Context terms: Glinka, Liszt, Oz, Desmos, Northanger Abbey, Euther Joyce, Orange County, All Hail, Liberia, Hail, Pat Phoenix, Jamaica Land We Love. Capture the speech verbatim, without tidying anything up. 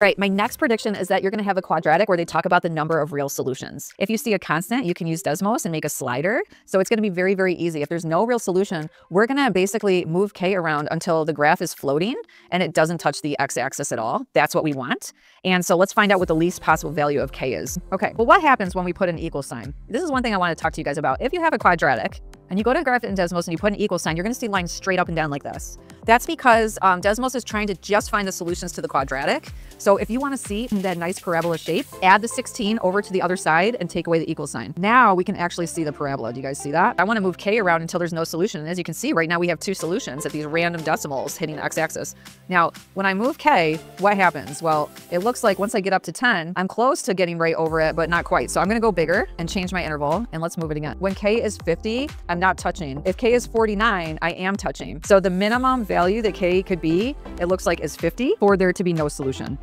Right, my next prediction is that you're going to have a quadratic where they talk about the number of real solutions. If you see a constant, you can use Desmos and make a slider. So it's going to be very, very easy. If there's no real solution, we're going to basically move K around until the graph is floating and it doesn't touch the x-axis at all. That's what we want. And so let's find out what the least possible value of K is. Okay, well, what happens when we put an equal sign? This is one thing I want to talk to you guys about. If you have a quadratic and you go to a graph in Desmos and you put an equal sign, you're going to see lines straight up and down like this. That's because um, Desmos is trying to just find the solutions to the quadratic. So if you want to see that nice parabola shape, add the sixteen over to the other side and take away the equal sign. Now we can actually see the parabola. Do you guys see that? I want to move K around until there's no solution. And as you can see right now, we have two solutions at these random decimals hitting the x-axis. Now, when I move K, what happens? Well, it looks like once I get up to ten, I'm close to getting right over it, but not quite. So I'm going to go bigger and change my interval and let's move it again. When K is fifty, I'm not touching. If K is forty-nine, I am touching. So the minimum value that K could be, it looks like, is fifty for there to be no solution.